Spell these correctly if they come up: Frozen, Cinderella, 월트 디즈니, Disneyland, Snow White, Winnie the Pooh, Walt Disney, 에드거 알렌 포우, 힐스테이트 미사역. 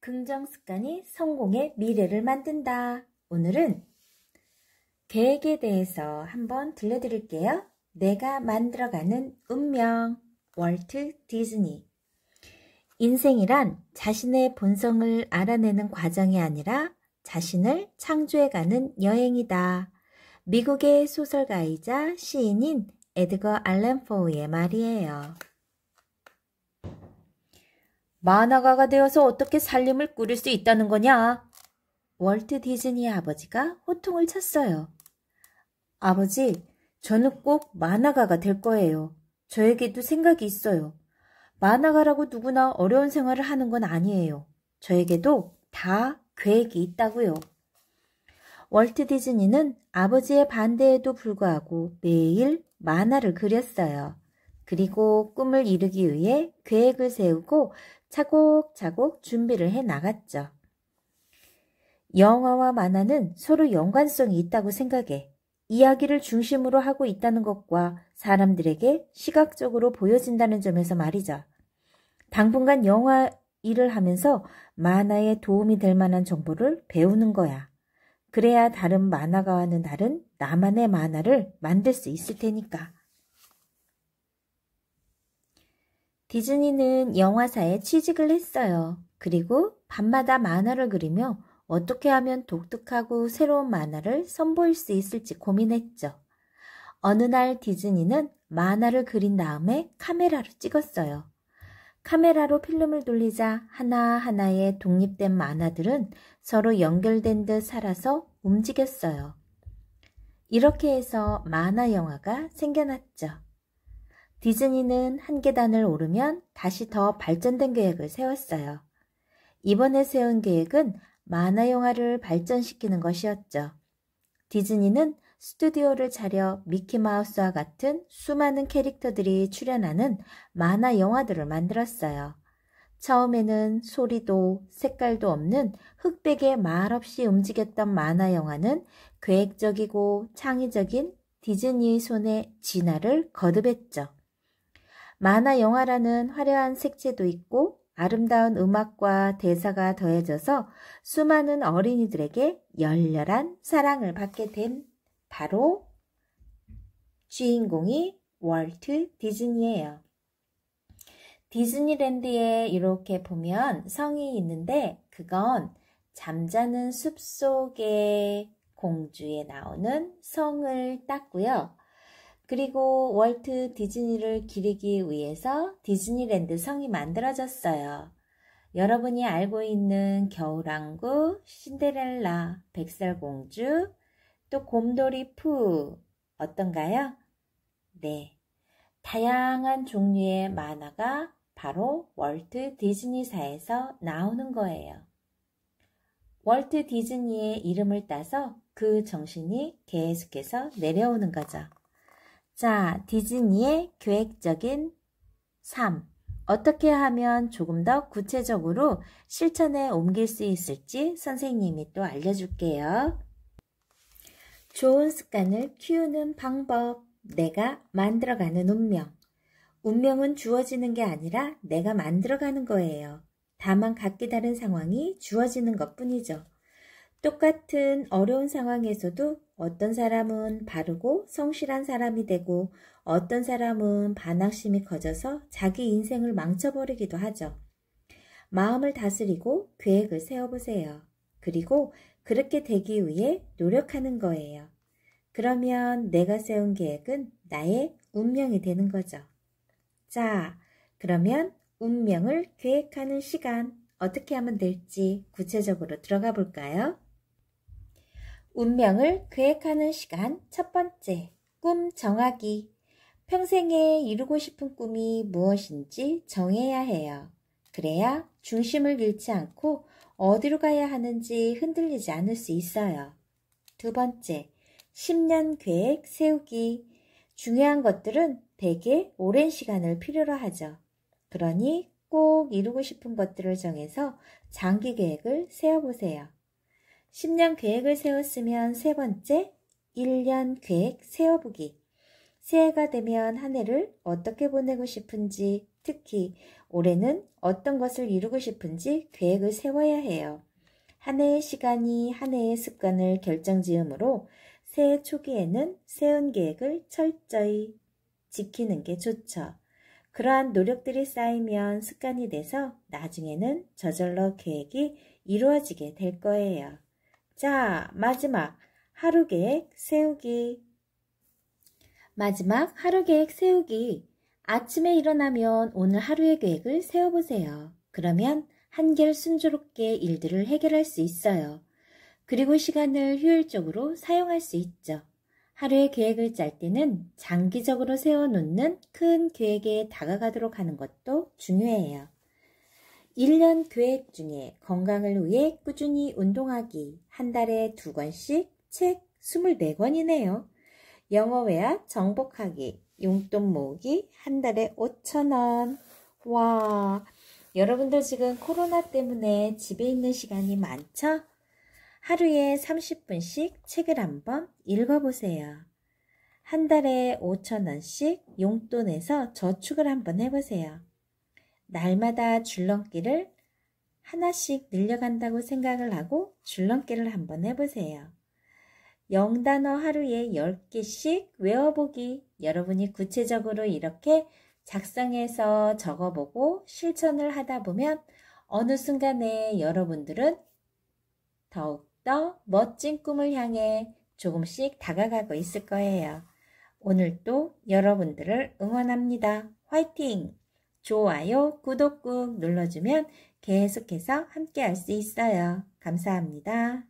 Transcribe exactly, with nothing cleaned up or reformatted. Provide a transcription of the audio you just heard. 긍정 습관이 성공의 미래를 만든다. 오늘은 계획에 대해서 한번 들려드릴게요. 내가 만들어가는 운명, 월트 디즈니. 인생이란 자신의 본성을 알아내는 과정이 아니라 자신을 창조해가는 여행이다. 미국의 소설가이자 시인인 에드거 알렌 포우의 말이에요. 만화가가 되어서 어떻게 살림을 꾸릴 수 있다는 거냐? 월트 디즈니의 아버지가 호통을 쳤어요. 아버지, 저는 꼭 만화가가 될 거예요. 저에게도 생각이 있어요. 만화가라고 누구나 어려운 생활을 하는 건 아니에요. 저에게도 다 계획이 있다고요. 월트 디즈니는 아버지의 반대에도 불구하고 매일 만화를 그렸어요. 그리고 꿈을 이루기 위해 계획을 세우고 차곡차곡 준비를 해 나갔죠. 영화와 만화는 서로 연관성이 있다고 생각해. 이야기를 중심으로 하고 있다는 것과 사람들에게 시각적으로 보여진다는 점에서 말이죠. 당분간 영화 일을 하면서 만화에 도움이 될 만한 정보를 배우는 거야. 그래야 다른 만화가와는 다른 나만의 만화를 만들 수 있을 테니까. 디즈니는 영화사에 취직을 했어요. 그리고 밤마다 만화를 그리며 어떻게 하면 독특하고 새로운 만화를 선보일 수 있을지 고민했죠. 어느 날 디즈니는 만화를 그린 다음에 카메라로 찍었어요. 카메라로 필름을 돌리자 하나하나의 독립된 만화들은 서로 연결된 듯 살아서 움직였어요. 이렇게 해서 만화 영화가 생겨났죠. 디즈니는 한 계단을 오르면 다시 더 발전된 계획을 세웠어요. 이번에 세운 계획은 만화 영화를 발전시키는 것이었죠. 디즈니는 스튜디오를 차려 미키마우스와 같은 수많은 캐릭터들이 출연하는 만화 영화들을 만들었어요. 처음에는 소리도 색깔도 없는 흑백에 말없이 움직였던 만화 영화는 계획적이고 창의적인 디즈니의 손에 진화를 거듭했죠. 만화 영화라는 화려한 색채도 있고 아름다운 음악과 대사가 더해져서 수많은 어린이들에게 열렬한 사랑을 받게 된 바로 주인공이 월트 디즈니예요. 디즈니랜드에 이렇게 보면 성이 있는데 그건 잠자는 숲속의 공주에 나오는 성을 땄고요. 그리고 월트 디즈니를 기리기 위해서 디즈니랜드 성이 만들어졌어요. 여러분이 알고 있는 겨울왕국, 신데렐라, 백설공주, 또 곰돌이 푸 어떤가요? 네, 다양한 종류의 만화가 바로 월트 디즈니사에서 나오는 거예요. 월트 디즈니의 이름을 따서 그 정신이 계속해서 내려오는 거죠. 자, 디즈니의 계획적인 삶. 어떻게 하면 조금 더 구체적으로 실천에 옮길 수 있을지 선생님이 또 알려줄게요. 좋은 습관을 키우는 방법. 내가 만들어가는 운명. 운명은 주어지는 게 아니라 내가 만들어가는 거예요. 다만 각기 다른 상황이 주어지는 것뿐이죠. 똑같은 어려운 상황에서도 어떤 사람은 바르고 성실한 사람이 되고 어떤 사람은 반항심이 커져서 자기 인생을 망쳐버리기도 하죠. 마음을 다스리고 계획을 세워보세요. 그리고 그렇게 되기 위해 노력하는 거예요. 그러면 내가 세운 계획은 나의 운명이 되는 거죠. 자, 그러면 운명을 계획하는 시간 어떻게 하면 될지 구체적으로 들어가 볼까요? 운명을 계획하는 시간 첫 번째, 꿈 정하기. 평생에 이루고 싶은 꿈이 무엇인지 정해야 해요. 그래야 중심을 잃지 않고 어디로 가야 하는지 흔들리지 않을 수 있어요. 두 번째, 십 년 계획 세우기. 중요한 것들은 되게 오랜 시간을 필요로 하죠. 그러니 꼭 이루고 싶은 것들을 정해서 장기 계획을 세워보세요. 십 년 계획을 세웠으면 세 번째, 일 년 계획 세워보기. 새해가 되면 한 해를 어떻게 보내고 싶은지, 특히 올해는 어떤 것을 이루고 싶은지 계획을 세워야 해요. 한 해의 시간이 한 해의 습관을 결정지으므로 새해 초기에는 세운 계획을 철저히 지키는 게 좋죠. 그러한 노력들이 쌓이면 습관이 돼서 나중에는 저절로 계획이 이루어지게 될 거예요. 자, 마지막 하루 계획 세우기. 마지막 하루 계획 세우기. 아침에 일어나면 오늘 하루의 계획을 세워보세요. 그러면 한결 순조롭게 일들을 해결할 수 있어요. 그리고 시간을 효율적으로 사용할 수 있죠. 하루의 계획을 짤 때는 장기적으로 세워놓는 큰 계획에 다가가도록 하는 것도 중요해요. 일 년 계획 중에 건강을 위해 꾸준히 운동하기, 한 달에 두 권씩 책 이십사 권이네요. 영어 외화 정복하기, 용돈 모으기, 한 달에 오천 원. 와, 여러분들 지금 코로나 때문에 집에 있는 시간이 많죠? 하루에 삼십 분씩 책을 한번 읽어보세요. 한 달에 오천 원씩 용돈에서 저축을 한번 해보세요. 날마다 줄넘기를 하나씩 늘려간다고 생각을 하고 줄넘기를 한번 해보세요. 영단어 하루에 열 개씩 외워보기. 여러분이 구체적으로 이렇게 작성해서 적어보고 실천을 하다 보면 어느 순간에 여러분들은 더욱더 멋진 꿈을 향해 조금씩 다가가고 있을 거예요. 오늘도 여러분들을 응원합니다. 화이팅! 좋아요, 구독 꾹 눌러주면 계속해서 함께 할 수 있어요. 감사합니다.